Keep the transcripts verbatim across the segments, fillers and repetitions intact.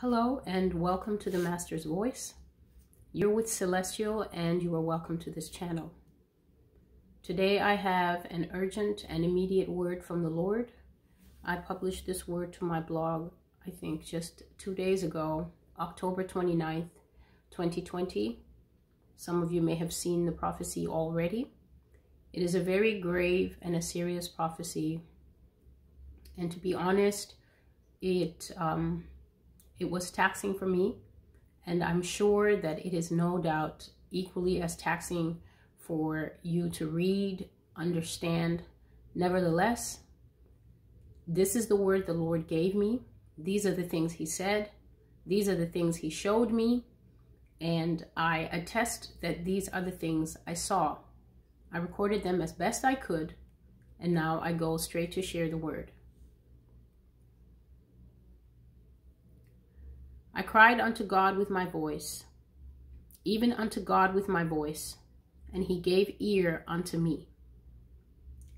Hello and welcome to The Master's Voice. You're with Celestial and you are welcome to this channel. Today I have an urgent and immediate word from the Lord. I published this word to my blog, I think just two days ago, October twenty-ninth, twenty twenty. Some of you may have seen the prophecy already. It is a very grave and a serious prophecy. And to be honest, it... Um, It was taxing for me, and I'm sure that it is no doubt equally as taxing for you to read, understand. Nevertheless, this is the word the Lord gave me. These are the things he said. These are the things he showed me. And I attest that these are the things I saw. I recorded them as best I could, and now I go straight to share the word. I cried unto God with my voice, even unto God with my voice, and he gave ear unto me.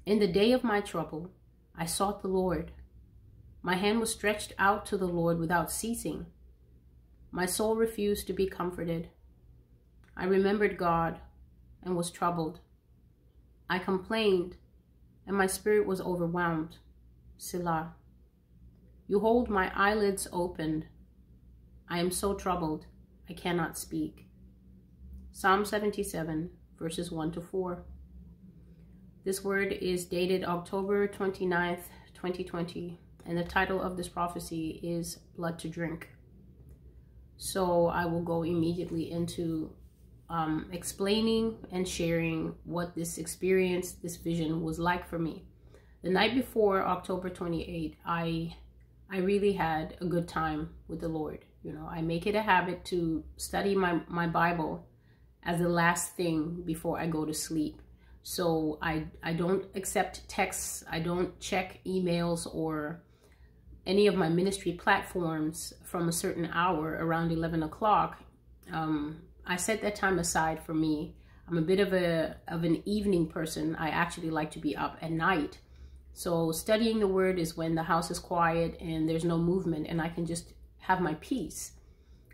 In the day of my trouble, I sought the Lord. My hand was stretched out to the Lord without ceasing. My soul refused to be comforted. I remembered God and was troubled. I complained, and my spirit was overwhelmed. Selah. You hold my eyelids opened. I am so troubled, I cannot speak. Psalm seventy-seven, verses one to four. This word is dated October twenty-ninth, twenty twenty, and the title of this prophecy is Blood to Drink. So I will go immediately into um, explaining and sharing what this experience, this vision was like for me. The night before October twenty-eighth, I, I really had a good time with the Lord. You know, I make it a habit to study my, my Bible as the last thing before I go to sleep. So I, I don't accept texts. I don't check emails or any of my ministry platforms from a certain hour around eleven o'clock. Um, I set that time aside for me. I'm a bit of, a, of an evening person. I actually like to be up at night. So studying the word is when the house is quiet and there's no movement and I can just have my peace.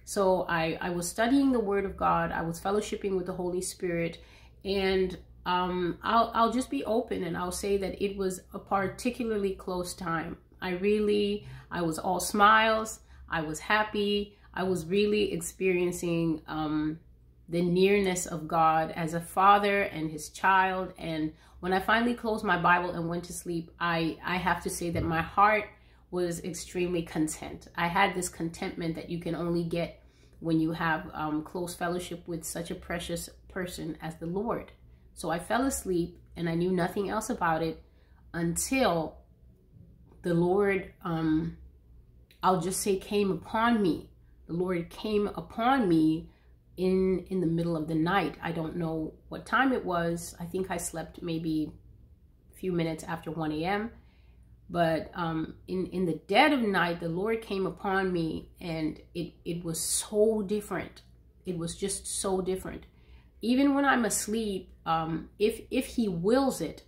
So I, I was studying the word of God. I was fellowshipping with the Holy Spirit. And um, I'll, I'll just be open and I'll say that it was a particularly close time. I really, I was all smiles. I was happy. I was really experiencing um, the nearness of God as a father and his child. And when I finally closed my Bible and went to sleep, I, I have to say that my heart was extremely content. I had this contentment that you can only get when you have um, close fellowship with such a precious person as the Lord. So I fell asleep and I knew nothing else about it until the Lord, um, I'll just say, came upon me. The Lord came upon me in, in the middle of the night. I don't know what time it was. I think I slept maybe a few minutes after one A M But um, in, in the dead of night, the Lord came upon me, and it, it was so different. It was just so different. Even when I'm asleep, um, if, if he wills it,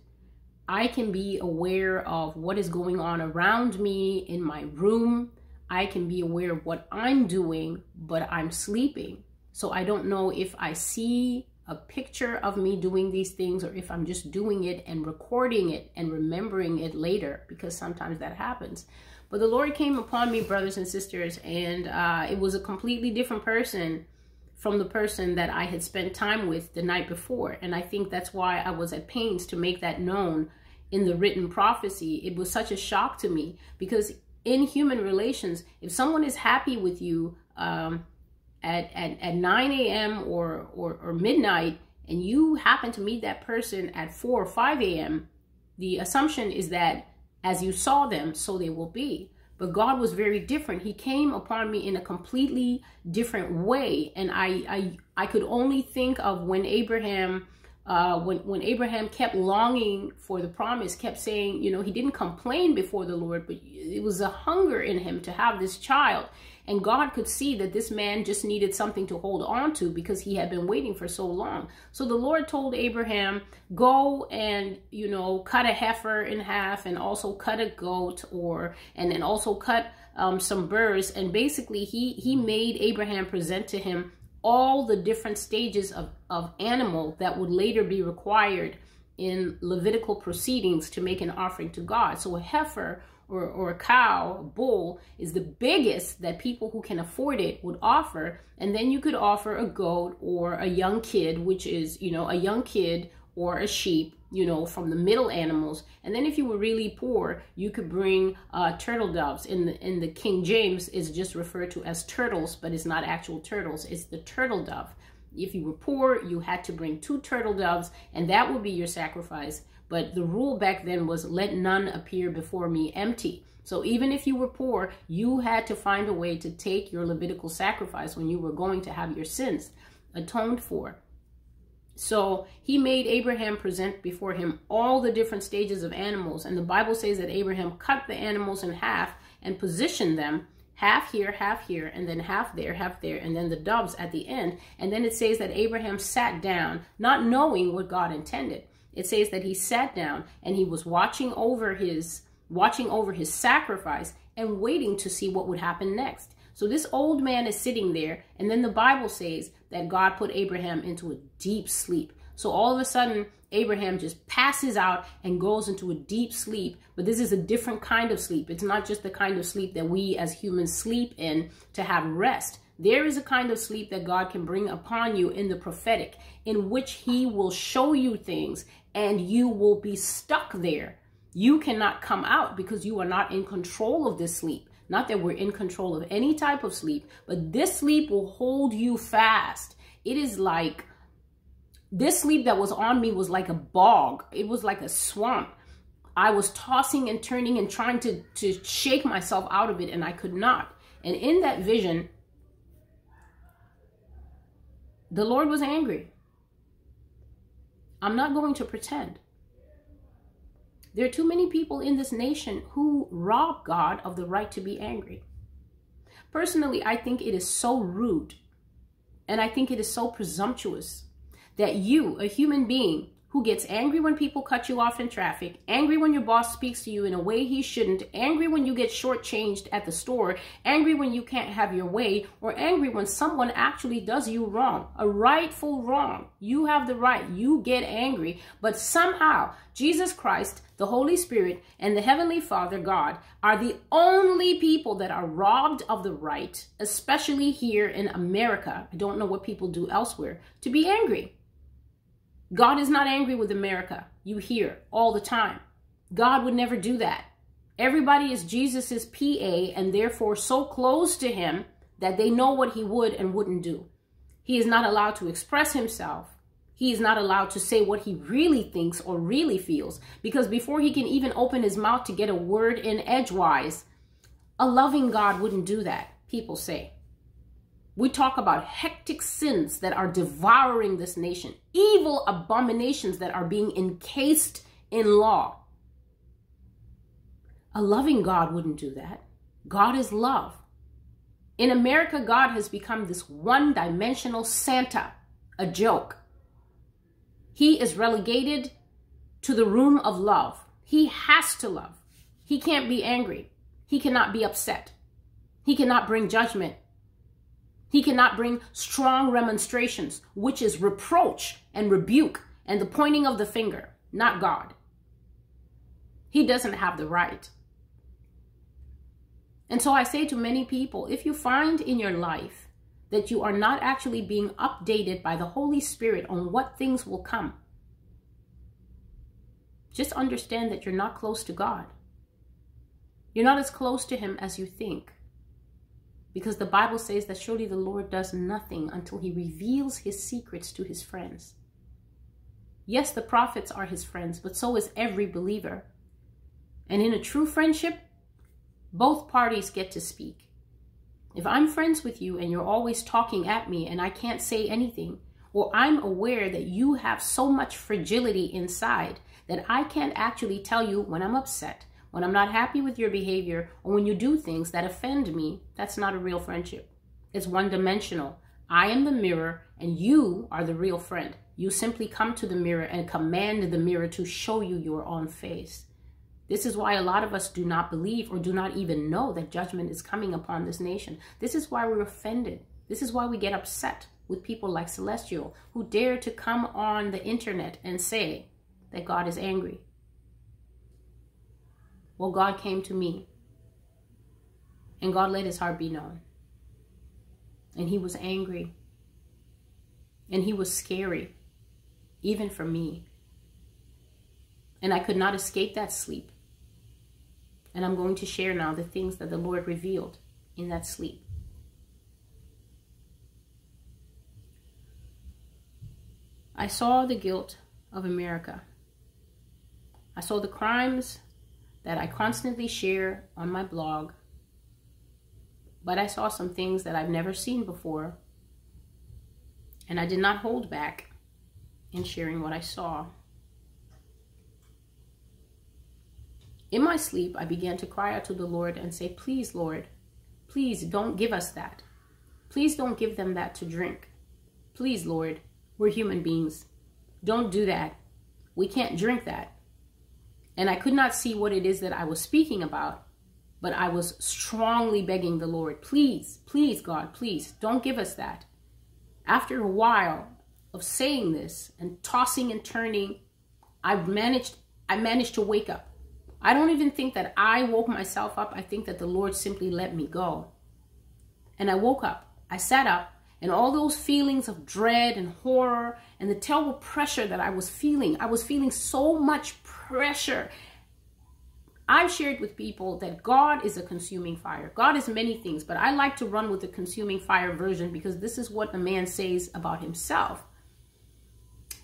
I can be aware of what is going on around me in my room. I can be aware of what I'm doing, but I'm sleeping. So I don't know if I see a picture of me doing these things or if I'm just doing it and recording it and remembering it later, because sometimes that happens. But the Lord came upon me, brothers and sisters, and uh, it was a completely different person from the person that I had spent time with the night before. And I think that's why I was at pains to make that known in the written prophecy. It was such a shock to me, because in human relations, if someone is happy with you, um, At, at, at nine A M or, or, or midnight, and you happen to meet that person at four or five A M, the assumption is that as you saw them, so they will be. But God was very different. He came upon me in a completely different way. And I, I, I could only think of when Abraham, uh, when, when Abraham kept longing for the promise, kept saying, you know, he didn't complain before the Lord, but it was a hunger in him to have this child. And God could see that this man just needed something to hold on to, because he had been waiting for so long. So the Lord told Abraham, go and, you know, cut a heifer in half, and also cut a goat, or, and then also cut um, some birds, and basically he, he made Abraham present to him all the different stages of, of animal that would later be required in Levitical proceedings to make an offering to God. So a heifer or, or a cow, a bull, is the biggest that people who can afford it would offer. And then you could offer a goat or a young kid, which is, you know, a young kid or a sheep, you know, from the middle animals. And then if you were really poor, you could bring uh, turtle doves. In the, in the King James, is just referred to as turtles, but it's not actual turtles. It's the turtle dove. If you were poor, you had to bring two turtle doves, and that would be your sacrifice. But the rule back then was, let none appear before me empty. So even if you were poor, you had to find a way to take your Levitical sacrifice when you were going to have your sins atoned for. So he made Abraham present before him all the different stages of animals. And the Bible says that Abraham cut the animals in half and positioned them half here, half here, and then half there, half there, and then the doves at the end. And then it says that Abraham sat down, not knowing what God intended. It says that he sat down and he was watching over his, watching over his sacrifice and waiting to see what would happen next. So this old man is sitting there, and then the Bible says that God put Abraham into a deep sleep. So all of a sudden, Abraham just passes out and goes into a deep sleep. But this is a different kind of sleep. It's not just the kind of sleep that we as humans sleep in to have rest. There is a kind of sleep that God can bring upon you in the prophetic, in which he will show you things and you will be stuck there. You cannot come out because you are not in control of this sleep. Not that we're in control of any type of sleep, but this sleep will hold you fast. It is like, this sleep that was on me was like a bog. It was like a swamp. I was tossing and turning and trying to, to shake myself out of it, and I could not. And in that vision, the Lord was angry. I'm not going to pretend. There are too many people in this nation who rob God of the right to be angry. Personally, I think it is so rude, and I think it is so presumptuous, that you, a human being who gets angry when people cut you off in traffic, angry when your boss speaks to you in a way he shouldn't, angry when you get shortchanged at the store, angry when you can't have your way, or angry when someone actually does you wrong, a rightful wrong. You have the right. You get angry. But somehow, Jesus Christ, the Holy Spirit, and the Heavenly Father, God, are the only people that are robbed of the right, especially here in America. I don't know what people do elsewhere, to be angry. God is not angry with America. You hear all the time. God would never do that. Everybody is Jesus's P A and therefore so close to him that they know what he would and wouldn't do. He is not allowed to express himself. He is not allowed to say what he really thinks or really feels, because before he can even open his mouth to get a word in edgewise, a loving God wouldn't do that, people say. We talk about hectic sins that are devouring this nation, evil abominations that are being encased in law. A loving God wouldn't do that. God is love. In America, God has become this one-dimensional Santa, a joke. He is relegated to the room of love. He has to love. He can't be angry. He cannot be upset. He cannot bring judgment. He cannot bring strong remonstrations, which is reproach and rebuke and the pointing of the finger, not God. He doesn't have the right. And so I say to many people, if you find in your life that you are not actually being updated by the Holy Spirit on what things will come, just understand that you're not close to God. You're not as close to him as you think. Because the Bible says that surely the Lord does nothing until he reveals his secrets to his friends. Yes, the prophets are his friends, but so is every believer. And in a true friendship, both parties get to speak. If I'm friends with you and you're always talking at me and I can't say anything, or I'm aware that you have so much fragility inside that I can't actually tell you when I'm upset, when I'm not happy with your behavior, or when you do things that offend me, that's not a real friendship. It's one-dimensional. I am the mirror, and you are the real friend. You simply come to the mirror and command the mirror to show you your own face. This is why a lot of us do not believe or do not even know that judgment is coming upon this nation. This is why we're offended. This is why we get upset with people like Celestial, who dare to come on the internet and say that God is angry. Well, God came to me, and God let his heart be known. And he was angry, and he was scary, even for me. And I could not escape that sleep. And I'm going to share now the things that the Lord revealed in that sleep. I saw the guilt of America. I saw the crimes that I constantly share on my blog. But I saw some things that I've never seen before. And I did not hold back in sharing what I saw. In my sleep, I began to cry out to the Lord and say, please, Lord, please don't give us that. Please don't give them that to drink. Please, Lord, we're human beings. Don't do that. We can't drink that. And I could not see what it is that I was speaking about, but I was strongly begging the Lord, please, please, God, please don't give us that. After a while of saying this and tossing and turning, I've managed, I managed to wake up. I don't even think that I woke myself up. I think that the Lord simply let me go. And I woke up, I sat up, and all those feelings of dread and horror and the terrible pressure that I was feeling, I was feeling so much pressure. I've shared with people that God is a consuming fire. God is many things, but I like to run with the consuming fire version because this is what the man says about himself.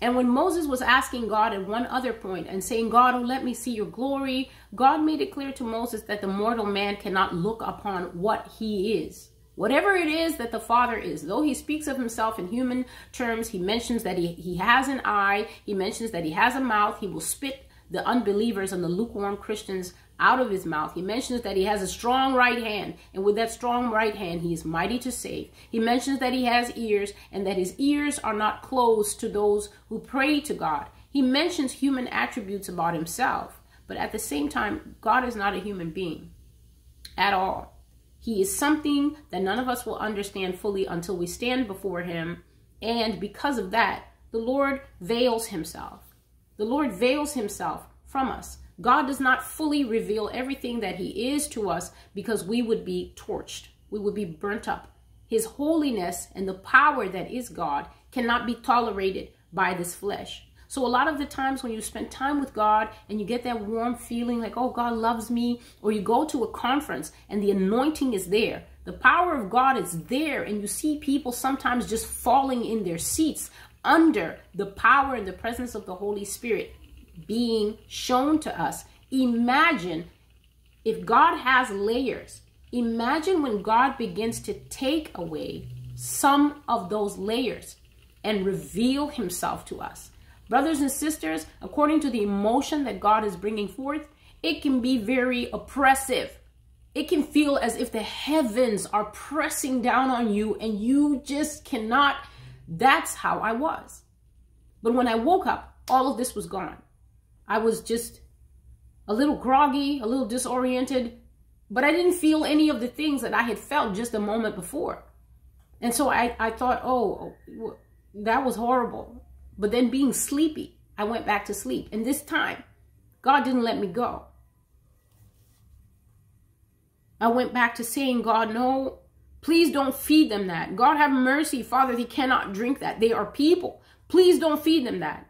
And when Moses was asking God at one other point and saying, God, oh, let me see your glory, God made it clear to Moses that the mortal man cannot look upon what he is. Whatever it is that the Father is, though he speaks of himself in human terms, he mentions that he, he has an eye, he mentions that he has a mouth, he will spit the unbelievers and the lukewarm Christians out of his mouth. He mentions that he has a strong right hand, and with that strong right hand, he is mighty to save. He mentions that he has ears, and that his ears are not closed to those who pray to God. He mentions human attributes about himself, but at the same time, God is not a human being at all. He is something that none of us will understand fully until we stand before him. And because of that, the Lord veils himself. The Lord veils himself from us. God does not fully reveal everything that he is to us because we would be torched. We would be burnt up. His holiness and the power that is God cannot be tolerated by this flesh. So a lot of the times when you spend time with God and you get that warm feeling like, oh, God loves me, or you go to a conference and the anointing is there, the power of God is there, and you see people sometimes just falling in their seats under the power and the presence of the Holy Spirit being shown to us. Imagine if God has layers. Imagine when God begins to take away some of those layers and reveal himself to us. Brothers and sisters, according to the emotion that God is bringing forth, it can be very oppressive. It can feel as if the heavens are pressing down on you and you just cannot. That's how I was. But when I woke up, all of this was gone. I was just a little groggy, a little disoriented, but I didn't feel any of the things that I had felt just a moment before. And so I, I thought, oh, that was horrible. But then being sleepy, I went back to sleep. And this time, God didn't let me go. I went back to saying, God, no, please don't feed them that. God have mercy, Father, they cannot drink that. They are people. Please don't feed them that.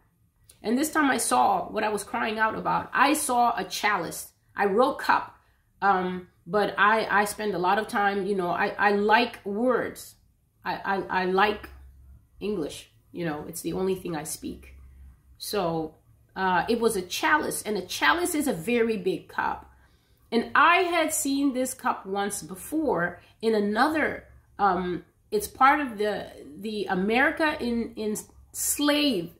And this time I saw what I was crying out about. I saw a chalice. I wrote cup, um, but I, I spend a lot of time, you know, I, I like words. I, I, I like English. You know, it's the only thing I speak. So uh, it was a chalice, and a chalice is a very big cup. And I had seen this cup once before in another, um, it's part of the the America in, in slave,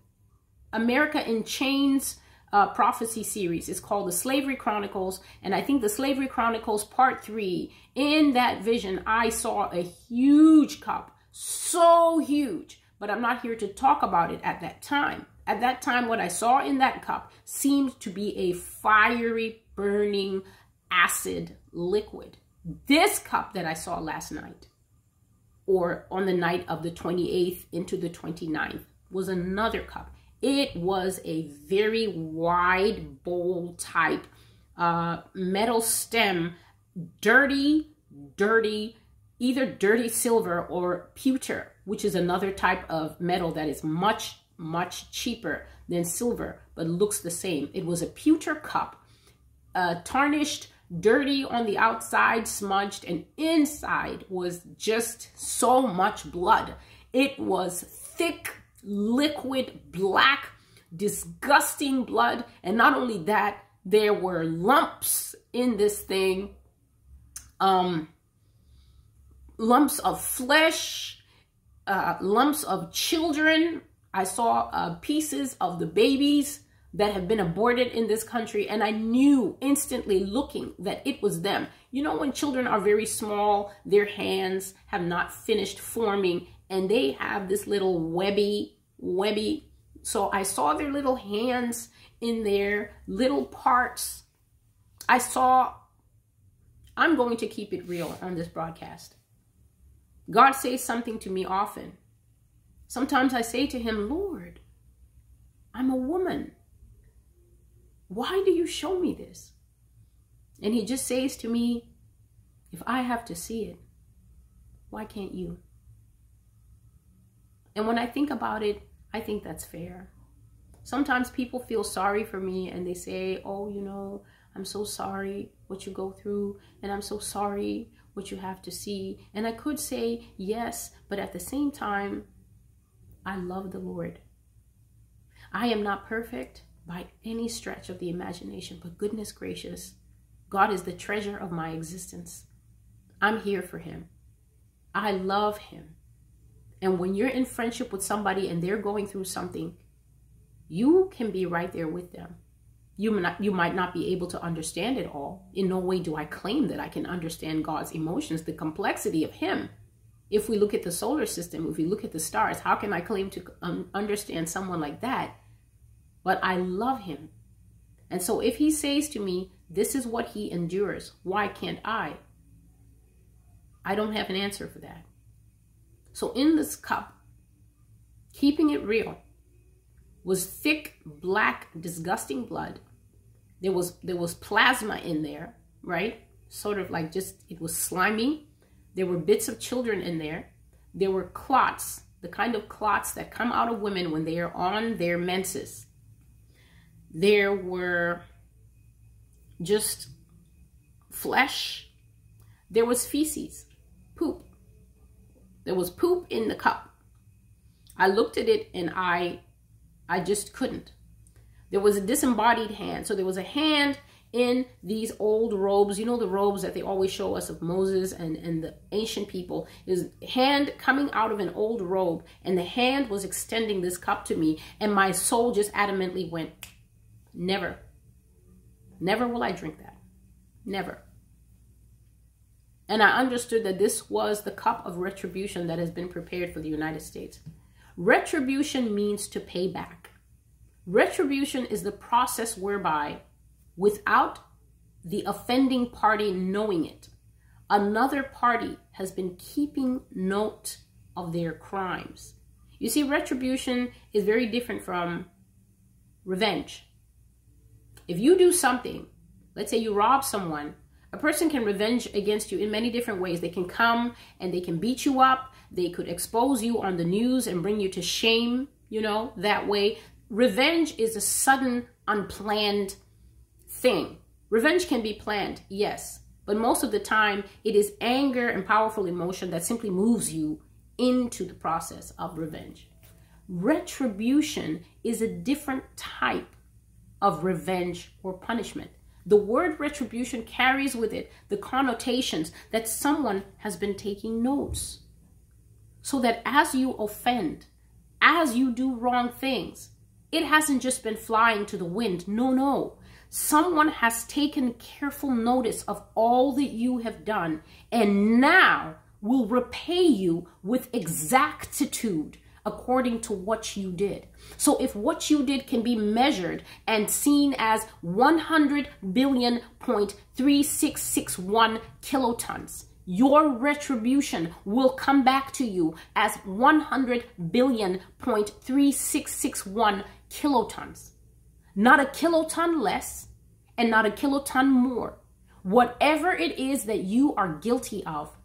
America in Chains uh, prophecy series. It's called The Slavery Chronicles. And I think The Slavery Chronicles Part three, in that vision, I saw a huge cup, so huge. But I'm not here to talk about it at that time. At that time, what I saw in that cup seemed to be a fiery burning acid liquid. This cup that I saw last night, or on the night of the twenty-eighth into the twenty-ninth, was another cup. It was a very wide bowl type uh, metal stem, dirty, dirty, either dirty silver or pewter, which is another type of metal that is much, much cheaper than silver, but looks the same. It was a pewter cup, uh, tarnished, dirty on the outside, smudged, and inside was just so much blood. It was thick, liquid, black, disgusting blood. And not only that, there were lumps in this thing, um, lumps of flesh, uh, lumps of children. I saw uh, pieces of the babies that have been aborted in this country, and I knew instantly looking that it was them. You know, when children are very small, their hands have not finished forming and they have this little webby, webby. So I saw their little hands in their little parts. I saw, I'm going to keep it real on this broadcast. God says something to me often. Sometimes I say to him, Lord, I'm a woman. Why do you show me this? And he just says to me, if I have to see it, why can't you? And when I think about it, I think that's fair. Sometimes people feel sorry for me and they say, oh, you know, I'm so sorry what you go through, and I'm so sorry what you have to see. And I could say yes, but at the same time, I love the Lord. I am not perfect by any stretch of the imagination, but goodness gracious, God is the treasure of my existence. I'm here for him. I love him. And when you're in friendship with somebody and they're going through something, you can be right there with them. You might not, you might not be able to understand it all. In no way do I claim that I can understand God's emotions, the complexity of him. If we look at the solar system, if we look at the stars, how can I claim to um, understand someone like that? But I love him. And so if he says to me, this is what he endures, why can't I? I don't have an answer for that. So in this cup, keeping it real, was thick, black, disgusting blood. There was, there was plasma in there, right? Sort of like just, it was slimy. There were bits of children in there. There were clots, the kind of clots that come out of women when they are on their menses. There were just flesh. There was feces, poop. There was poop in the cup. I looked at it and I, I just couldn't. There was a disembodied hand. So there was a hand in these old robes. You know, the robes that they always show us of Moses and, and the ancient people. His hand coming out of an old robe, and the hand was extending this cup to me, and my soul just adamantly went, never, never will I drink that. Never. And I understood that this was the cup of retribution that has been prepared for the United States. Retribution means to pay back. Retribution is the process whereby, without the offending party knowing it, another party has been keeping note of their crimes. You see, retribution is very different from revenge. If you do something, let's say you rob someone, a person can revenge against you in many different ways. They can come and they can beat you up. They could expose you on the news and bring you to shame, you know, that way. Revenge is a sudden, unplanned thing. Revenge can be planned, yes, but most of the time it is anger and powerful emotion that simply moves you into the process of revenge. Retribution is a different type of revenge or punishment. The word retribution carries with it the connotations that someone has been taking notes. So that as you offend, as you do wrong things, it hasn't just been flying to the wind. No, no. Someone has taken careful notice of all that you have done and now will repay you with exactitude according to what you did. So if what you did can be measured and seen as one hundred billion point three six six one kilotons, your retribution will come back to you as one hundred billion point three six six one kilotons. Not a kiloton less and not a kiloton more. Whatever it is that you are guilty of,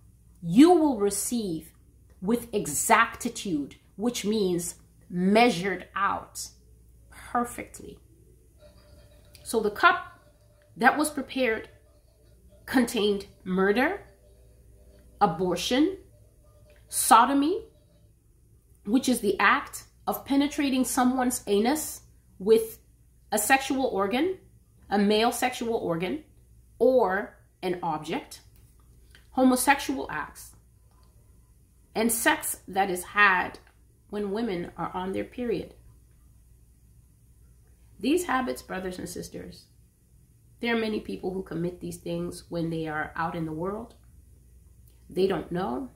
you will receive with exactitude, which means measured out perfectly. So the cup that was prepared contained murder, abortion, sodomy, which is the act of penetrating someone's anus with a sexual organ, a male sexual organ, or an object, homosexual acts, and sex that is had when women are on their period. These habits, brothers and sisters, there are many people who commit these things when they are out in the world. They don't know.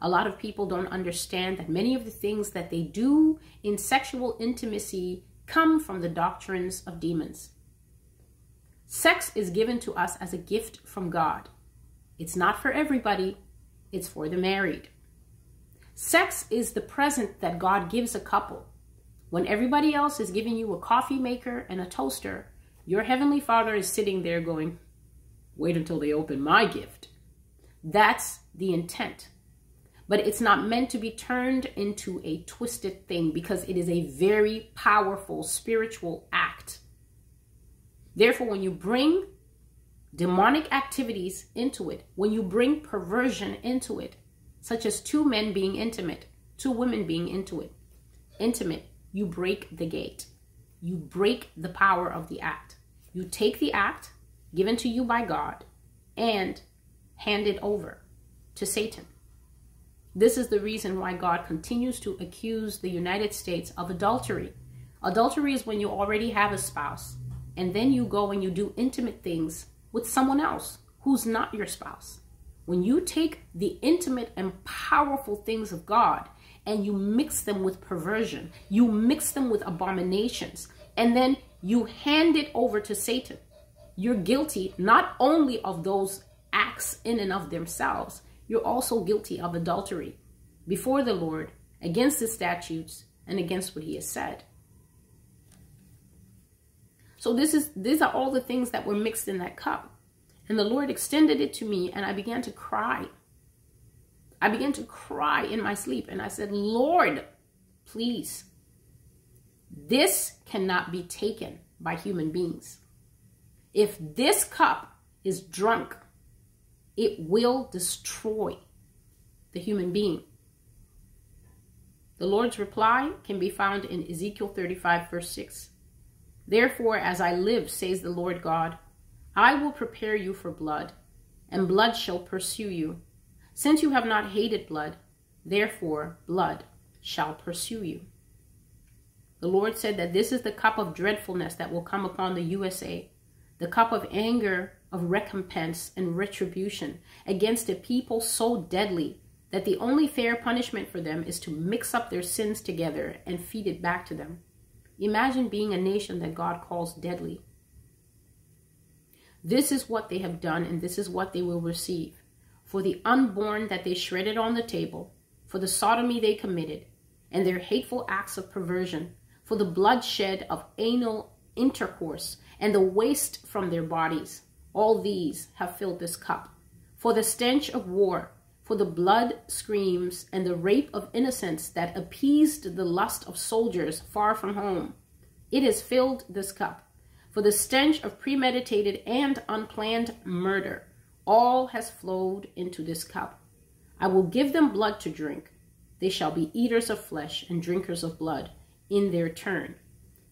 A lot of people don't understand that many of the things that they do in sexual intimacy come from the doctrines of demons. Sex is given to us as a gift from God. It's not for everybody. It's for the married. Sex is the present that God gives a couple. When everybody else is giving you a coffee maker and a toaster, your Heavenly Father is sitting there going, wait until they open my gift. That's the intent. But it's not meant to be turned into a twisted thing, because it is a very powerful spiritual act. Therefore, when you bring demonic activities into it, when you bring perversion into it, such as two men being intimate, two women being into it, intimate, you break the gate. You break the power of the act. You take the act given to you by God and hand it over to Satan. This is the reason why God continues to accuse the United States of adultery. Adultery is when you already have a spouse, and then you go and you do intimate things with someone else who's not your spouse. When you take the intimate and powerful things of God and you mix them with perversion, you mix them with abominations, and then you hand it over to Satan, you're guilty not only of those acts in and of themselves, you're also guilty of adultery before the Lord, against his statutes, and against what he has said. So this is, these are all the things that were mixed in that cup. And the Lord extended it to me, and I began to cry. I began to cry in my sleep, and I said, Lord, please, this cannot be taken by human beings. If this cup is drunk, it will destroy the human being. The Lord's reply can be found in Ezekiel thirty-five, verse six. Therefore, as I live, says the Lord God, I will prepare you for blood, and blood shall pursue you. Since you have not hated blood, therefore blood shall pursue you. The Lord said that this is the cup of dreadfulness that will come upon the U S A, the cup of anger, of recompense and retribution against a people so deadly that the only fair punishment for them is to mix up their sins together and feed it back to them. Imagine being a nation that God calls deadly. This is what they have done, and this is what they will receive. For the unborn that they shredded on the table, for the sodomy they committed, and their hateful acts of perversion, for the bloodshed of anal intercourse, and the waste from their bodies. All these have filled this cup. For the stench of war, for the blood screams and the rape of innocence that appeased the lust of soldiers far from home, it has filled this cup. For the stench of premeditated and unplanned murder, all has flowed into this cup. I will give them blood to drink. They shall be eaters of flesh and drinkers of blood in their turn.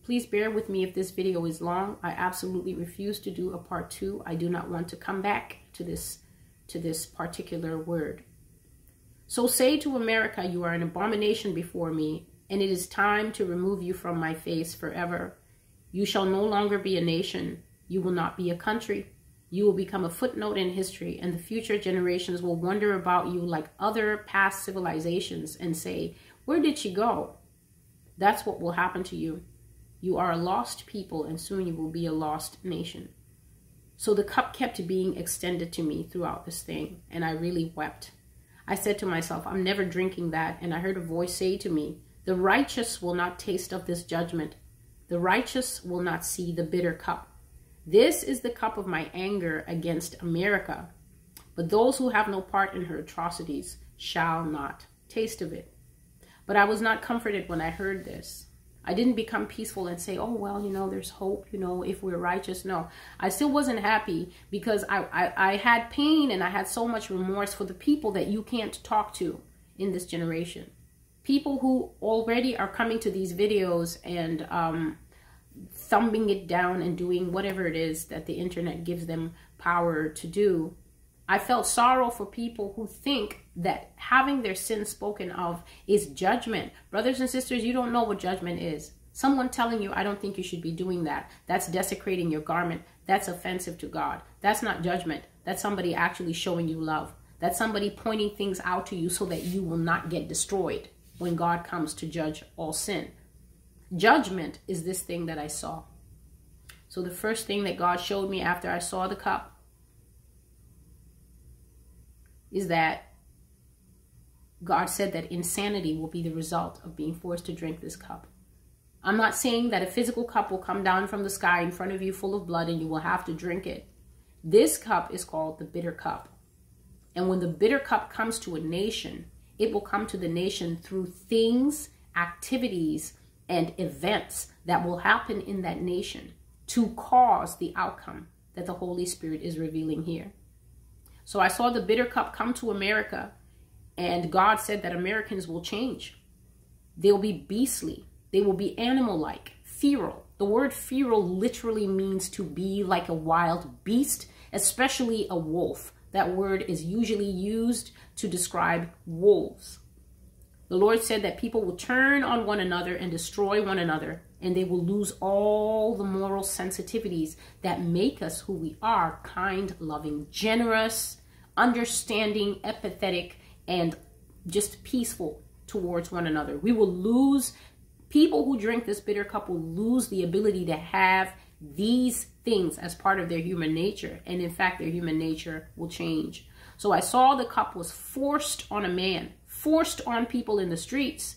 Please bear with me if this video is long. I absolutely refuse to do a part two. I do not want to come back to this, to this particular word. So say to America, you are an abomination before me, and it is time to remove you from my face forever. You shall no longer be a nation. You will not be a country. You will become a footnote in history, and the future generations will wonder about you like other past civilizations and say, Where did she go? That's what will happen to you. You are a lost people, and soon you will be a lost nation. So the cup kept being extended to me throughout this thing, and I really wept. I said to myself, I'm never drinking that, and I heard a voice say to me, the righteous will not taste of this judgment. The righteous will not see the bitter cup. This is the cup of my anger against America, but those who have no part in her atrocities shall not taste of it. But I was not comforted when I heard this. I didn't become peaceful and say, oh, well, you know, there's hope, you know, if we're righteous. No, I still wasn't happy because I, I, I had pain and I had so much remorse for the people that you can't talk to in this generation. People who already are coming to these videos and um, thumbing it down and doing whatever it is that the internet gives them power to do. I felt sorrow for people who think that having their sin spoken of is judgment. Brothers and sisters, you don't know what judgment is. Someone telling you, I don't think you should be doing that. That's desecrating your garment. That's offensive to God. That's not judgment. That's somebody actually showing you love. That's somebody pointing things out to you so that you will not get destroyed when God comes to judge all sin. Judgment is this thing that I saw. So the first thing that God showed me after I saw the cup is that God said that insanity will be the result of being forced to drink this cup. I'm not saying that a physical cup will come down from the sky in front of you full of blood and you will have to drink it. This cup is called the bitter cup. And when the bitter cup comes to a nation, it will come to the nation through things, activities, and events that will happen in that nation to cause the outcome that the Holy Spirit is revealing here. So I saw the bitter cup come to America, and God said that Americans will change. They'll be beastly. They will be animal-like, feral. The word feral literally means to be like a wild beast, especially a wolf. That word is usually used to describe wolves. The Lord said that people will turn on one another and destroy one another, and they will lose all the moral sensitivities that make us who we are, kind, loving, generous, understanding, empathetic, and just peaceful towards one another. We will lose, people who drink this bitter cup will lose the ability to have these things as part of their human nature, and in fact, their human nature will change. So I saw the cup was forced on a man, forced on people in the streets.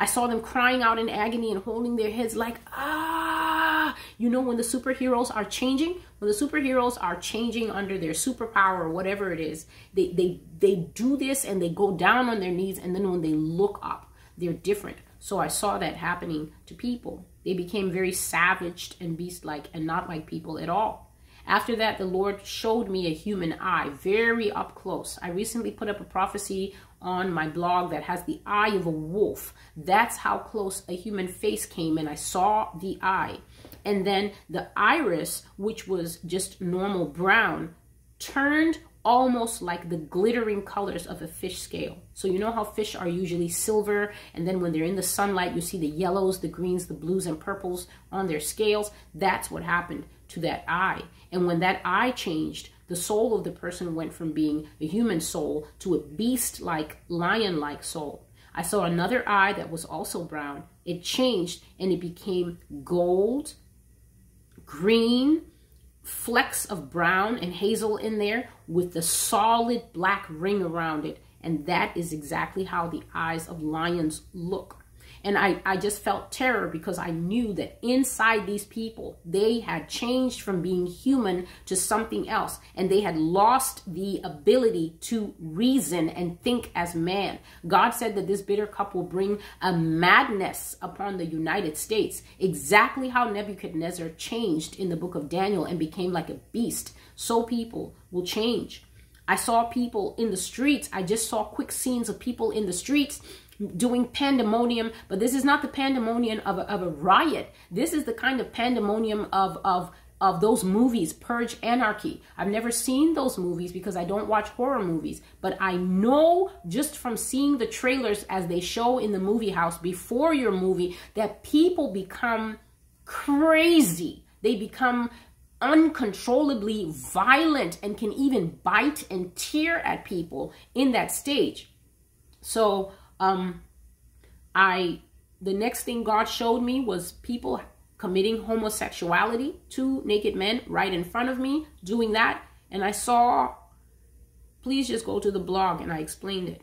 I saw them crying out in agony and holding their heads like, ah, you know, when the superheroes are changing, when the superheroes are changing under their superpower or whatever it is, they, they, they do this and they go down on their knees. And then when they look up, they're different. So I saw that happening to people. They became very savage and beast-like and not like people at all. After that, the Lord showed me a human eye, very up close. I recently put up a prophecy on my blog that has the eye of a wolf. That's how close a human face came, and I saw the eye. And then the iris, which was just normal brown, turned almost like the glittering colors of a fish scale. So you know how fish are usually silver, and then when they're in the sunlight, you see the yellows, the greens, the blues, and purples on their scales. That's what happened to that eye. And when that eye changed, the soul of the person went from being a human soul to a beast-like, lion-like soul. I saw another eye that was also brown. It changed and it became gold, green, flecks of brown and hazel in there with the solid black ring around it. And that is exactly how the eyes of lions look. And I, I just felt terror because I knew that inside these people, they had changed from being human to something else. And they had lost the ability to reason and think as man. God said that this bitter cup will bring a madness upon the United States. Exactly how Nebuchadnezzar changed in the book of Daniel and became like a beast. So people will change. I saw people in the streets. I just saw quick scenes of people in the streets doing pandemonium, but this is not the pandemonium of a, of a riot. This is the kind of pandemonium of, of, of those movies, Purge Anarchy. I've never seen those movies because I don't watch horror movies, but I know just from seeing the trailers as they show in the movie house before your movie that people become crazy. They become uncontrollably violent and can even bite and tear at people in that stage. So Um, I, the next thing God showed me was people committing homosexuality, two naked men right in front of me doing that. And I saw, please just go to the blog, and I explained it.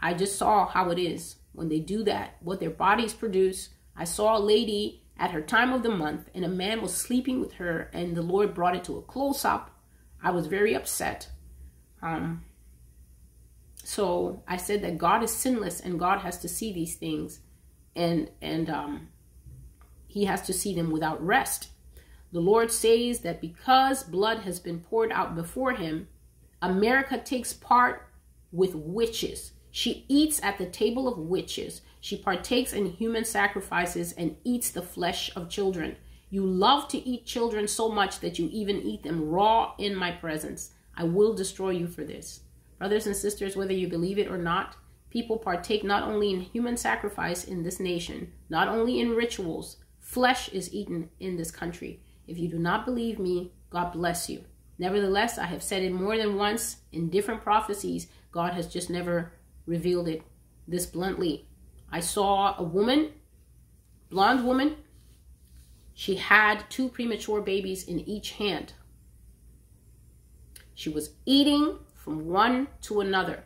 I just saw how it is when they do that, what their bodies produce. I saw a lady at her time of the month, and a man was sleeping with her, and the Lord brought it to a close up. I was very upset. Um, so I said that God is sinless, and God has to see these things, and, and um, he has to see them without rest. The Lord says that because blood has been poured out before him, America takes part with witches. She eats at the table of witches. She partakes in human sacrifices and eats the flesh of children. You love to eat children so much that you even eat them raw in my presence. I will destroy you for this. Brothers and sisters, whether you believe it or not, people partake not only in human sacrifice in this nation, not only in rituals. Flesh is eaten in this country. If you do not believe me, God bless you. Nevertheless, I have said it more than once in different prophecies. God has just never revealed it this bluntly. I saw a woman, blonde woman. She had two premature babies in each hand. She was eating from one to another,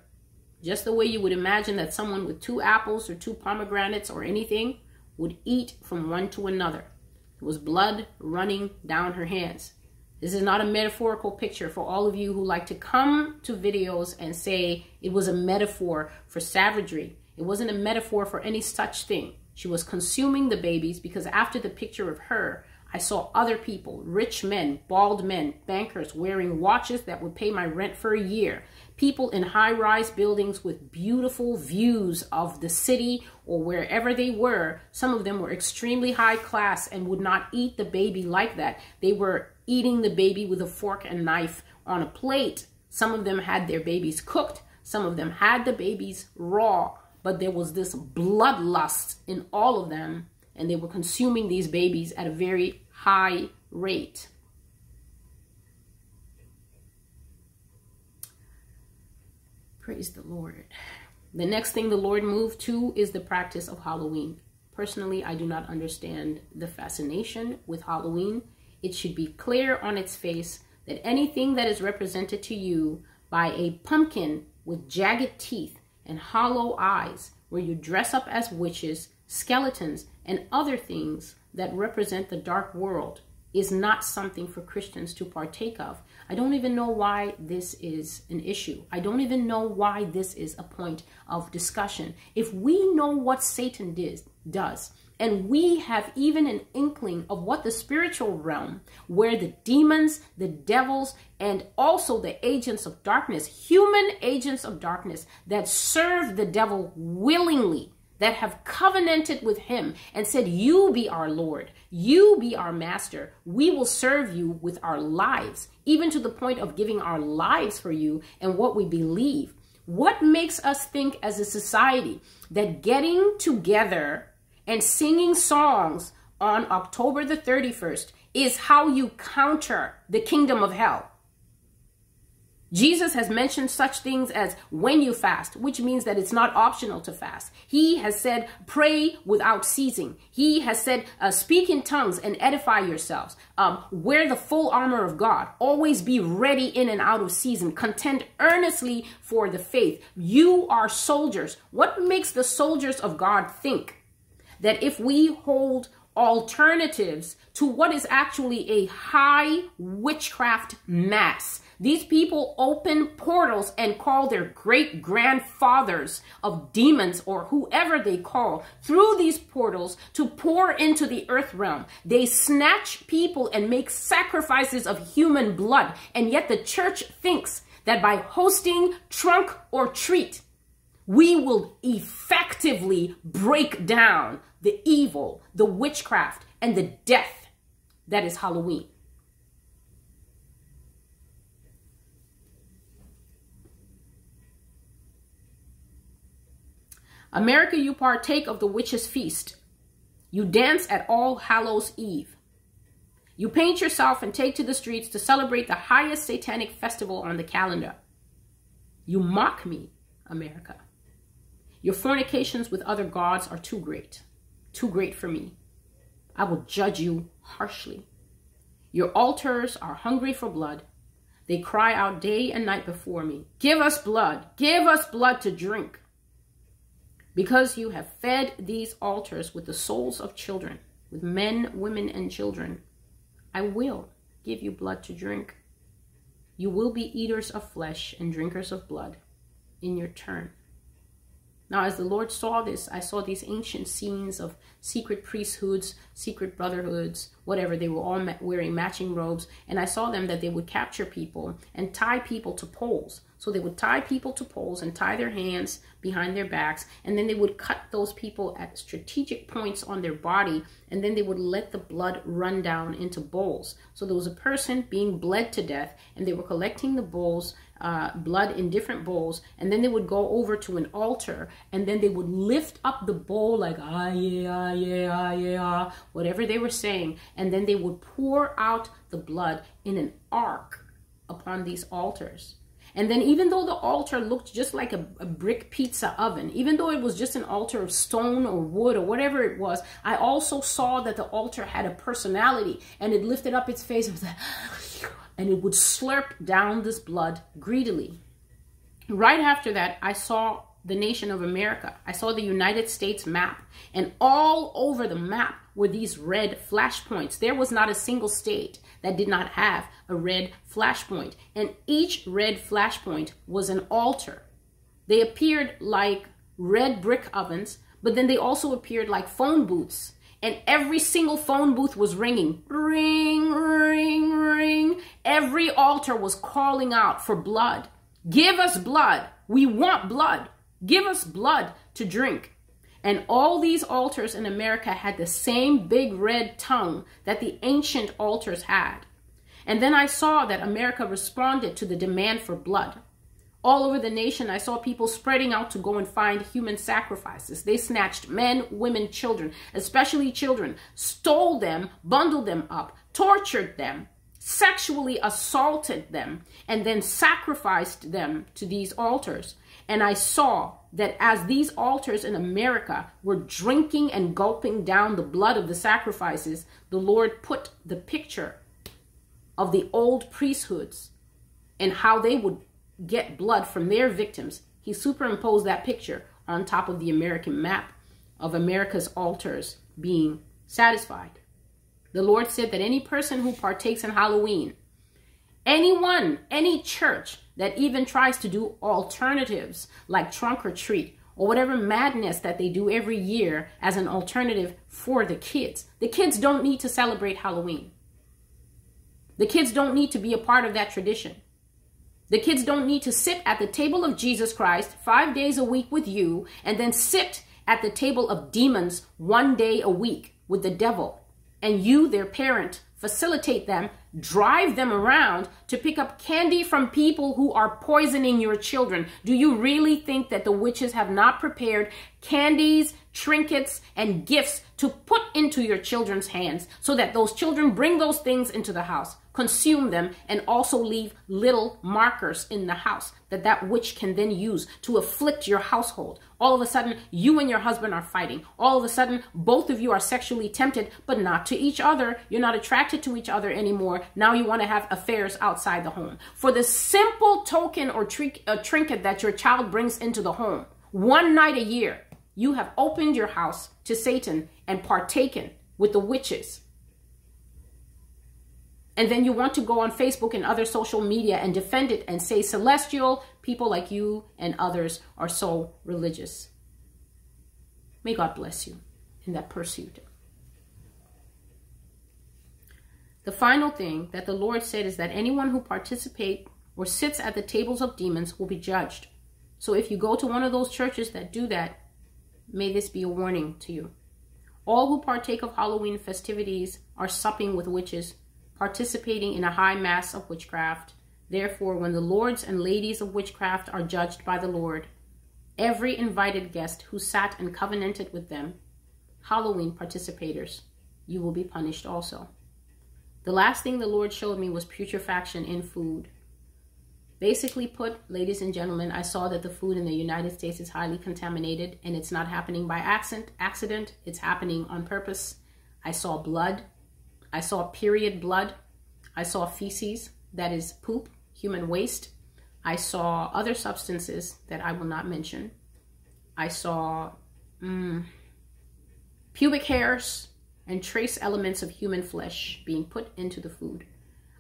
just the way you would imagine that someone with two apples or two pomegranates or anything would eat from one to another. There was blood running down her hands. This is not a metaphorical picture for all of you who like to come to videos and say it was a metaphor for savagery. It wasn't a metaphor for any such thing. She was consuming the babies, because after the picture of her, I saw other people, rich men, bald men, bankers wearing watches that would pay my rent for a year. People in high-rise buildings with beautiful views of the city or wherever they were. Some of them were extremely high class and would not eat the baby like that. They were eating the baby with a fork and knife on a plate. Some of them had their babies cooked. Some of them had the babies raw. But there was this bloodlust in all of them, and they were consuming these babies at a very high rate. Praise the Lord. The next thing the Lord moved to is the practice of Halloween. Personally, I do not understand the fascination with Halloween. It should be clear on its face that anything that is represented to you by a pumpkin with jagged teeth and hollow eyes, where you dress up as witches, skeletons, and other things that represent the dark world, is not something for Christians to partake of. I don't even know why this is an issue. I don't even know why this is a point of discussion. If we know what Satan did, does, and we have even an inkling of what the spiritual realm, where the demons, the devils, and also the agents of darkness, human agents of darkness that serve the devil willingly, that have covenanted with him and said, you be our Lord, you be our master, we will serve you with our lives, even to the point of giving our lives for you and what we believe. What makes us think as a society that getting together and singing songs on October the thirty-first is how you counter the kingdom of hell? Jesus has mentioned such things as when you fast, which means that it's not optional to fast. He has said, pray without ceasing. He has said, uh, speak in tongues and edify yourselves. Um, wear the full armor of God. Always be ready in and out of season. Contend earnestly for the faith. You are soldiers. What makes the soldiers of God think that if we hold alternatives to what is actually a high witchcraft mass, these people open portals and call their great grandfathers of demons or whoever they call through these portals to pour into the earth realm. They snatch people and make sacrifices of human blood. And yet the church thinks that by hosting trunk or treat, we will effectively break down the evil, the witchcraft, and the death that is Halloween. America, you partake of the witch's feast. You dance at All Hallows Eve. You paint yourself and take to the streets to celebrate the highest satanic festival on the calendar. You mock me, America. Your fornications with other gods are too great, too great for me. I will judge you harshly. Your altars are hungry for blood. They cry out day and night before me. Give us blood, give us blood to drink. Because you have fed these altars with the souls of children, with men, women, and children, I will give you blood to drink. You will be eaters of flesh and drinkers of blood in your turn. Now, as the Lord saw this, I saw these ancient scenes of secret priesthoods, secret brotherhoods, whatever. They were all wearing matching robes. And I saw them that they would capture people and tie people to poles. So they would tie people to poles and tie their hands behind their backs. And then they would cut those people at strategic points on their body. And then they would let the blood run down into bowls. So there was a person being bled to death, and they were collecting the bowls, Uh, blood in different bowls, and then they would go over to an altar, and then they would lift up the bowl like ah yeah ah, yeah ah, yeah ah, whatever they were saying, and then they would pour out the blood in an arc upon these altars. And then even though the altar looked just like a, a brick pizza oven, even though it was just an altar of stone or wood or whatever it was, I also saw that the altar had a personality, and it lifted up its face and was like, and it would slurp down this blood greedily. Right after that, I saw the nation of America. I saw the United States map, and all over the map were these red flashpoints. There was not a single state that did not have a red flashpoint, and each red flashpoint was an altar. They appeared like red brick ovens, but then they also appeared like phone booths. And every single phone booth was ringing, ring, ring, ring. Every altar was calling out for blood. Give us blood. We want blood. Give us blood to drink. And all these altars in America had the same big red tongue that the ancient altars had. And then I saw that America responded to the demand for blood. All over the nation, I saw people spreading out to go and find human sacrifices. They snatched men, women, children, especially children, stole them, bundled them up, tortured them, sexually assaulted them, and then sacrificed them to these altars. And I saw that as these altars in America were drinking and gulping down the blood of the sacrifices, the Lord put the picture of the old priesthoods and how they would get blood from their victims. He superimposed that picture on top of the American map of America's altars being satisfied. The Lord said that any person who partakes in Halloween, anyone, any church that even tries to do alternatives like trunk or treat or whatever madness that they do every year as an alternative for the kids. The kids don't need to celebrate Halloween. The kids don't need to be a part of that tradition. The kids don't need to sit at the table of Jesus Christ five days a week with you, and then sit at the table of demons one day a week with the devil. And you, their parent, facilitate them, drive them around to pick up candy from people who are poisoning your children. Do you really think that the witches have not prepared candies, trinkets, and gifts to put into your children's hands so that those children bring those things into the house, consume them, and also leave little markers in the house that that witch can then use to afflict your household? All of a sudden, you and your husband are fighting. All of a sudden, both of you are sexually tempted, but not to each other. You're not attracted to each other anymore. Now you want to have affairs outside the home. For the simple token or trin- uh, trinket that your child brings into the home, one night a year, you have opened your house to Satan and partaken with the witches. And then you want to go on Facebook and other social media and defend it and say, celestial, people like you and others are so religious. May God bless you in that pursuit. The final thing that the Lord said is that anyone who participates or sits at the tables of demons will be judged. So if you go to one of those churches that do that, may this be a warning to you. All who partake of Halloween festivities are supping with witches, participating in a high mass of witchcraft. Therefore, when the lords and ladies of witchcraft are judged by the Lord, every invited guest who sat and covenanted with them, Halloween participators, you will be punished also. The last thing the Lord showed me was putrefaction in food. Basically put, ladies and gentlemen, I saw that the food in the United States is highly contaminated, and it's not happening by accident. It's happening on purpose. I saw blood. I saw period blood. I saw feces, that is poop, human waste. I saw other substances that I will not mention. I saw mm, pubic hairs and trace elements of human flesh being put into the food.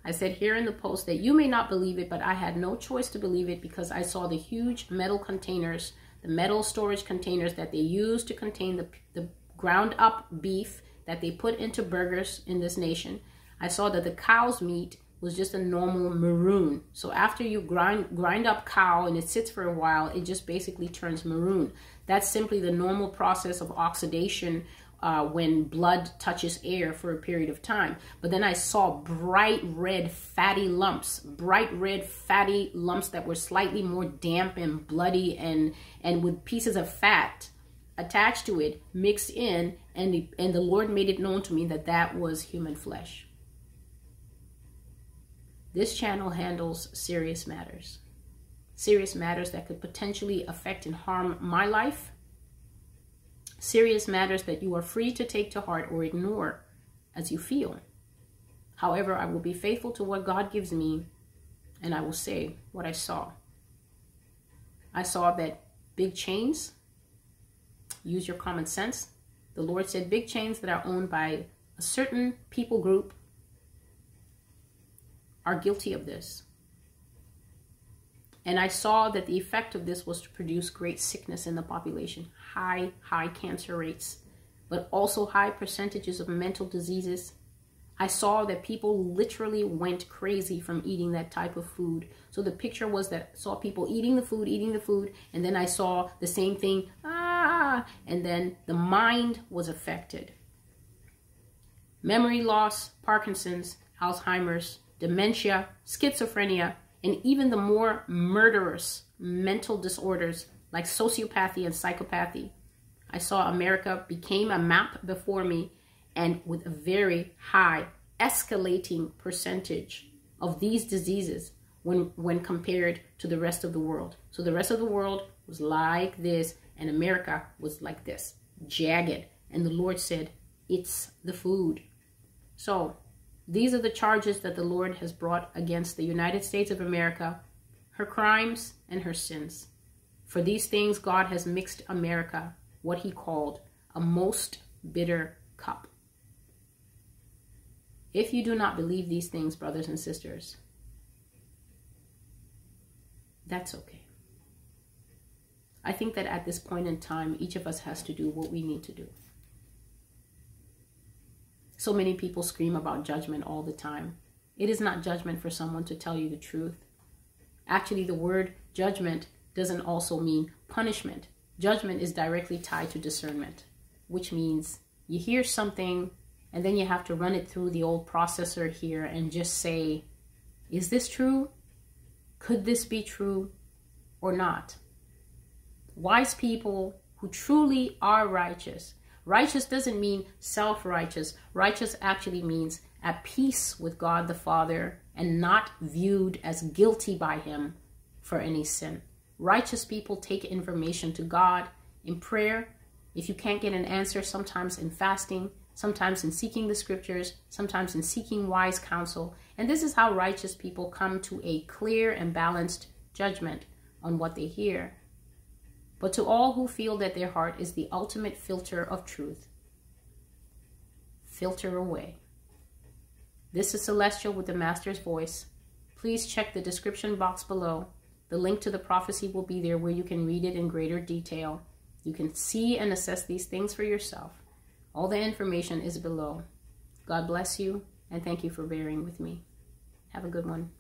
I said here in the post that you may not believe it, but I had no choice to believe it because I saw the huge metal containers, the metal storage containers that they use to contain the, the ground up beef that they put into burgers in this nation. I saw that the cow's meat was just a normal maroon. So after you grind grind up cow and it sits for a while, it just basically turns maroon. That's simply the normal process of oxidation uh, when blood touches air for a period of time. But then I saw bright red fatty lumps, bright red fatty lumps that were slightly more damp and bloody and, and with pieces of fat attached to it, mixed in, and the, and the Lord made it known to me that that was human flesh. This channel handles serious matters, serious matters that could potentially affect and harm my life, serious matters that you are free to take to heart or ignore as you feel. However, I will be faithful to what God gives me, and I will say what I saw. I saw that big chains, use your common sense. The Lord said big chains that are owned by a certain people group are guilty of this. And I saw that the effect of this was to produce great sickness in the population, high, high cancer rates, but also high percentages of mental diseases. I saw that people literally went crazy from eating that type of food. So the picture was that I saw people eating the food, eating the food, and then I saw the same thing, ah, and then the mind was affected. Memory loss, Parkinson's, Alzheimer's, dementia, schizophrenia, and even the more murderous mental disorders like sociopathy and psychopathy. I saw America became a map before me, and with a very high escalating percentage of these diseases when, when compared to the rest of the world. So the rest of the world was like this, and America was like this, jagged. And the Lord said, it's the food. So these are the charges that the Lord has brought against the United States of America, her crimes and her sins. For these things, God has mixed America, what he called a most bitter cup. If you do not believe these things, brothers and sisters, that's okay. I think that at this point in time, each of us has to do what we need to do. So many people scream about judgment all the time. It is not judgment for someone to tell you the truth. Actually, the word judgment doesn't also mean punishment. Judgment is directly tied to discernment, which means you hear something and then you have to run it through the old processor here and just say, is this true? Could this be true or not? Wise people who truly are righteous. Righteous doesn't mean self-righteous. Righteous actually means at peace with God the Father and not viewed as guilty by him for any sin. Righteous people take information to God in prayer. If you can't get an answer, sometimes in fasting, sometimes in seeking the scriptures, sometimes in seeking wise counsel. And this is how righteous people come to a clear and balanced judgment on what they hear. But to all who feel that their heart is the ultimate filter of truth, filter away. This is Celestial with the Master's Voice. Please check the description box below. The link to the prophecy will be there where you can read it in greater detail. You can see and assess these things for yourself. All the information is below. God bless you, and thank you for bearing with me. Have a good one.